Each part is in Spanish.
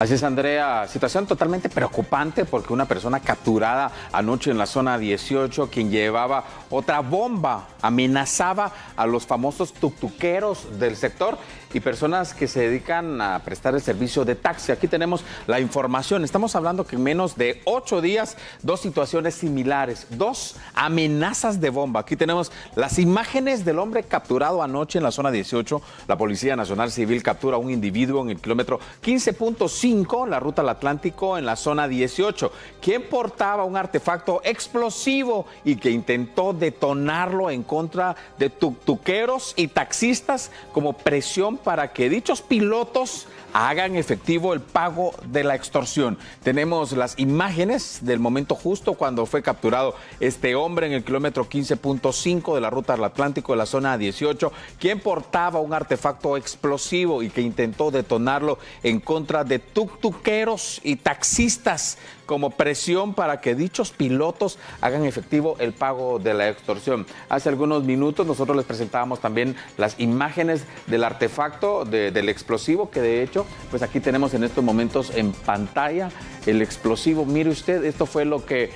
Así es, Andrea, situación totalmente preocupante porque una persona capturada anoche en la zona 18, quien llevaba otra bomba, amenazaba a los famosos tuktukeros del sector y personas que se dedican a prestar el servicio de taxi. Aquí tenemos la información. Estamos hablando que en menos de 8 días, dos situaciones similares, dos amenazas de bomba. Aquí tenemos las imágenes del hombre capturado anoche en la zona 18. La Policía Nacional Civil captura a un individuo en el kilómetro 15.5. la ruta al Atlántico en la zona 18, quien portaba un artefacto explosivo y que intentó detonarlo en contra de tuktukeros y taxistas como presión para que dichos pilotos hagan efectivo el pago de la extorsión. Tenemos las imágenes del momento justo cuando fue capturado este hombre en el kilómetro 15.5 de la ruta al Atlántico de la zona 18, quien portaba un artefacto explosivo y que intentó detonarlo en contra de tuktukeros y taxistas como presión para que dichos pilotos hagan efectivo el pago de la extorsión. Hace algunos minutos nosotros les presentábamos también las imágenes del artefacto, del explosivo, que de hecho, pues aquí tenemos en estos momentos en pantalla el explosivo. Mire usted, esto fue lo que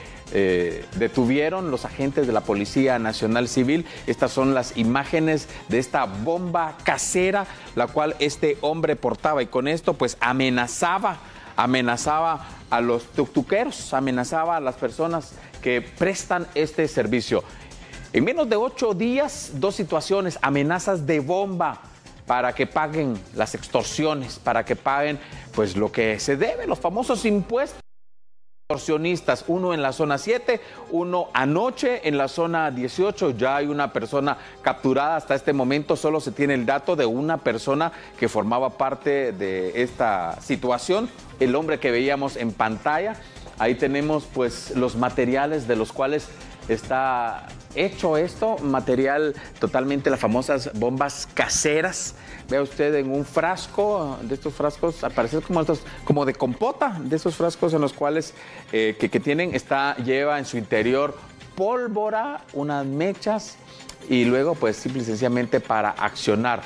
detuvieron los agentes de la Policía Nacional Civil. Estas son las imágenes de esta bomba casera, la cual este hombre portaba, y con esto pues amenazaba a los tuktukeros, amenazaba a las personas que prestan este servicio. En menos de 8 días, dos situaciones, amenazas de bomba para que paguen las extorsiones, para que paguen pues lo que se debe, los famosos impuestos. Extorsionistas, uno en la zona 7, uno anoche en la zona 18. Ya hay una persona capturada. Hasta este momento solo se tiene el dato de una persona que formaba parte de esta situación, el hombre que veíamos en pantalla. Ahí tenemos pues los materiales de los cuales está hecho esto, material totalmente, las famosas bombas caseras. Vea usted, en un frasco, de estos frascos, al parecer como estos, como de compota, de esos frascos en los cuales que tienen, lleva en su interior pólvora, unas mechas, y luego pues simple y sencillamente para accionar.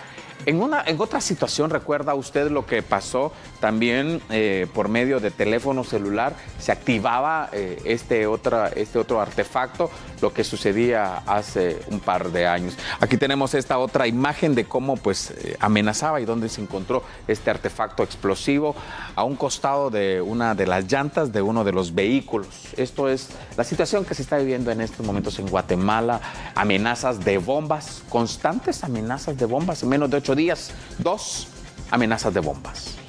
En otra situación, recuerda usted lo que pasó también por medio de teléfono celular, se activaba este otro artefacto, lo que sucedía hace un par de años. Aquí tenemos esta otra imagen de cómo pues amenazaba y dónde se encontró este artefacto explosivo, a un costado de una de las llantas de uno de los vehículos. Esto es la situación que se está viviendo en estos momentos en Guatemala, amenazas de bombas, constantes amenazas de bombas, en menos de 8 días, dos amenazas de bombas.